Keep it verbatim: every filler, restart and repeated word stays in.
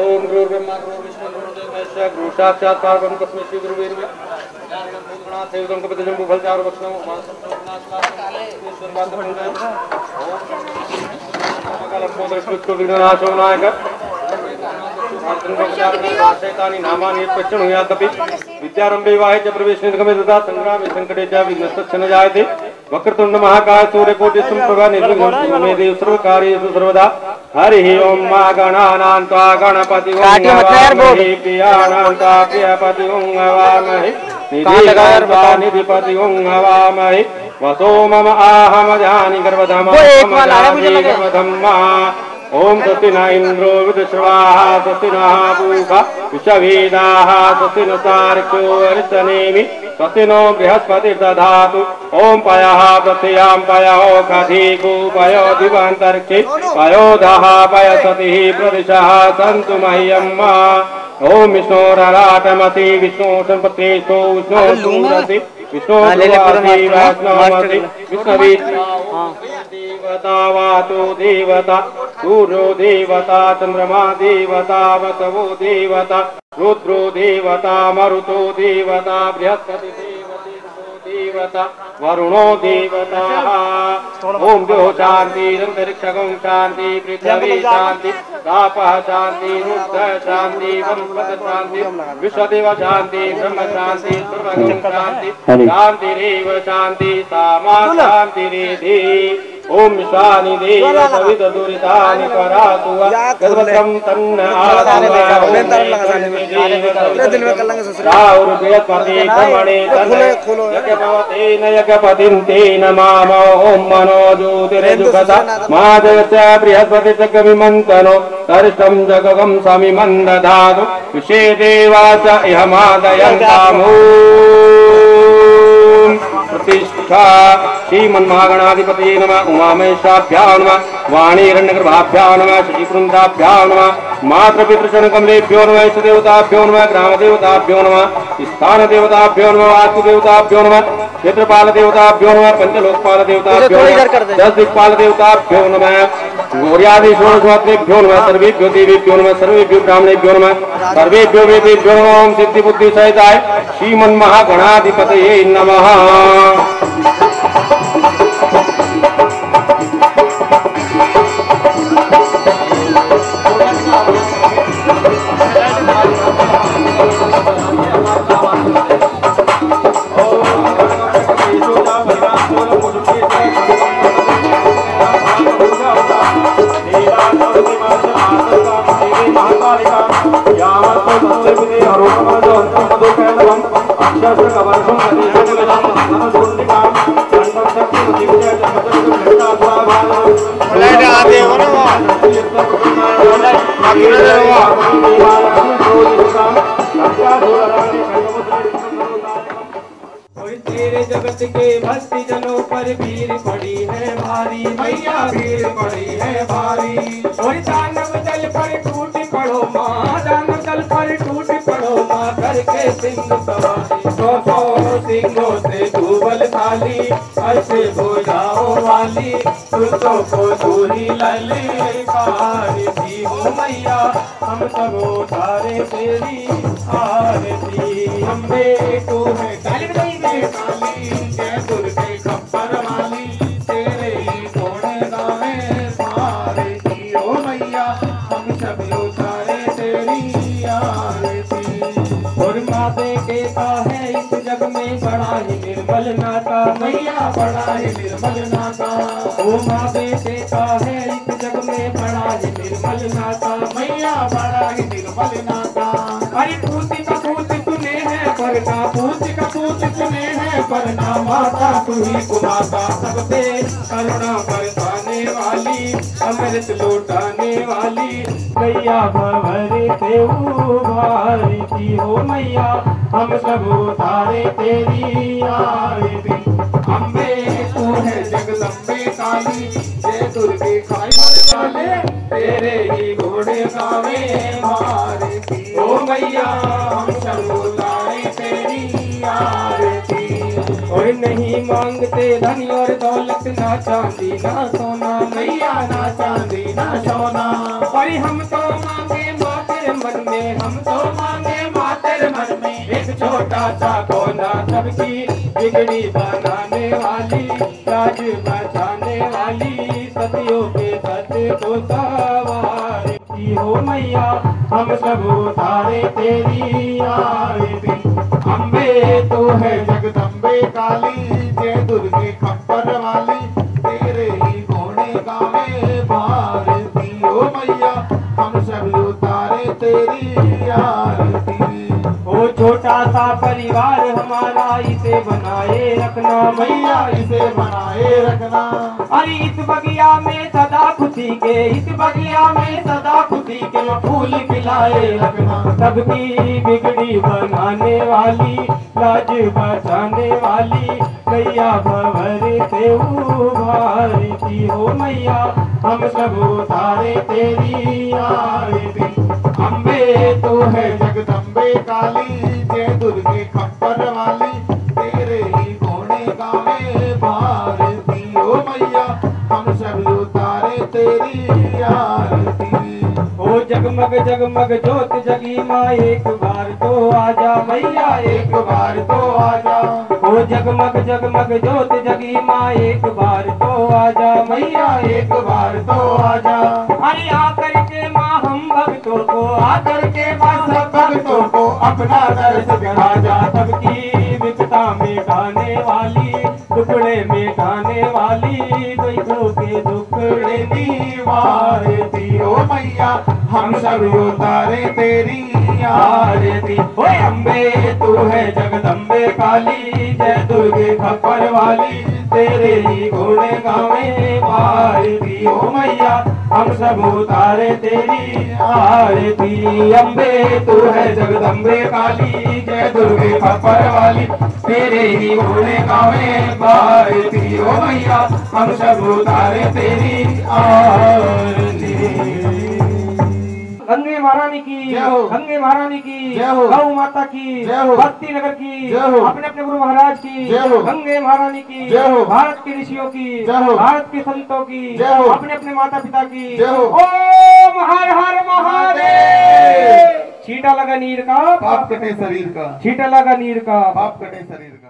ओम गुरु ब्रह्मा गुरु विष्णु गुरु महेश्वर गुरु साक्षात परब्रह्म तस्मै श्री गुरुवे नमः। विद्यारंभे वाहे प्रवेश संग्रामे संकटे विघ्नस्तच्छ न जायते वक्रतुंड महाकाय सूर्यकोटि संप्रभा निर्विघ्नो मे देव सर्वकार्येषु सर्वदा हरिः ओम। मा गणानान्त्वा गणपतिं वामहे पियानान्त्वा पियपतिं वामहे निधिगर्वानिधिपतिं वामहे वसो मम आहम जानि गर्वधमं गर्वधम्मा। ओम स्वस्ति न इन्द्रो वृद्धश्रवाः स्वस्ति नः पूषा विश्ववेदाः स्वस्ति न सारिको अरिष्टनेमिः स्वस्ति नो बृहस्पतिर्दधातु। ओम पयः प्रत्ययां पयो कधिको पयो दिवान्तर्के पयोधः पयसतिः प्रदिशः सन्तु मह्यं मा। ओम विष्णोरराटमसि विष्णो सम्पत्तेषो विष्णो सूरसि विष्णो दुर्वासि वैष्णवमसि विष्णवे देवता वातो देवता सूर्यो देवता चंद्रमा देवता वसवो देवता रुद्रो देवता मरुतो देवता बृहस्पति देवता वरुणो देवता। ओम द्यो शांति अंतरिक्षगं शांति पृथ्वी शांति तापः शांति रुद्र शांति वरुण शांति विश्वदेव शांति ब्रह्म शांति सर्वगं शांति शांतिरेव शांति सामा शांतिरेधि। ओम शानि देव सवित दुरितानि परातु गदवतं तन्न आत्मना दिल में कर लेंगे ससुरा और बृहस्पति ब्रह्मणे यज्ञ भवते न यज्ञ पतिन्ते न माम। ओम मनो ज्योतिरुगता मा जगत बृहस्पति जगमिमन्तनो तरिष्ठं जगगं समिमन्दधातु विशे देवास इह मादयन्तामो प्रतिष्ठा। श्रीमन महागणाधिपते नमः उमामहेशाभ्या नमः वाणीरण्यगर्भाभ्या नमः श्रीवृन्दाभ्या नमः मातृपितृशनकमलेभ्यो नमः इष्टदेवताभ्यो नमः ग्रामदेवताभ्यो नमः स्थानदेवताभ्यो नमः वास्तुदेवताभ्यो नमः क्षेत्रपालदेवताभ्यो नमः पंचलोकपालदेवताभ्यो नमः दस दिक्पालदेवताभ्यो नमः गौर्यादिशोणभ्यो नमः सर्वेभ्यो देवेभ्यो नमः सर्वेभ्यो ब्राह्मणेभ्यो नमः सर्वेभ्यो वेदेभ्यो नमः। ओम सिद्धिबुद्धि सहिताय श्रीमन महागणाधिपतये नमः। हम तो मांगे माथे हम तो मांगे मातर मन में एक छोटा सा कोना सबकी बिगड़ी बनाने वाली राज बचाने वाली सतियों के सत्य को सवार की हो मैया हम सब उतारे तेरी आरती। अंबे तो है जगदम्बे काली जय दुर्गे खप्पर वाली तेरे ही कोने का में भारती हो मैया हम सब उतारे तेरी आरती। ओ छोटा सा परिवार हमारा इसे बनाए रखना मैया इसे बनाए रखना। अरे इस बगिया में सदा खुशी के इस बगिया में सदा खुशी के फूल खिलाए रखना सबकी बिगड़ी बनाने वाली लाज बचाने वाली मैया भंवरी से उभारती हो मैया हम सब उतारे तेरी आरती। अंबे तो है जगदम्बे काली जय दुर्गे खप्पर वाली तेरे ही कोने गावे भारती हो मैया हम सब उतारे तेरी आरती। ओ जगमग जगमग ज्योत जगी माँ एक बार तो आजा मैया एक बार तो आजा। ओ जगमग जगमग ज्योत जगी माँ एक बार तो आजा मैया एक बार तो आजा। अरे आकर के माँ हम भक्तों को आकर के माँ सब भक्तों को अपना दर्श दिखा जा सबकी विपदा में गाने वाली टुकड़े में गाने वाली दुखों के टुकड़े निवारती हो मैया हम सब उतारे तेरी आरती। ओए अंबे तू है जगदम्बे काली जय दुर्गे खप्पर वाली तेरे ही घोड़े गावे भारती हो मैया हम सब उतारे तेरी आरती। अंबे तू है जगदम्बे काली जय दुर्गे खप्पर वाली तेरे ही घोड़े गावे भारती हो मैया हम सब उतारे तेरी आरती। गंगे महारानी की गंगे महारानी की गौ माता की भक्ति नगर की अपने अपने गुरु महाराज की गंगे महारानी की भारत के ऋषियों की भारत के संतों की अपने अपने माता पिता की। ओम हर हर महादेव। छींटा लगा नीर का पाप कटे शरीर का छींटा लगा नीर का पाप कटे शरीर का।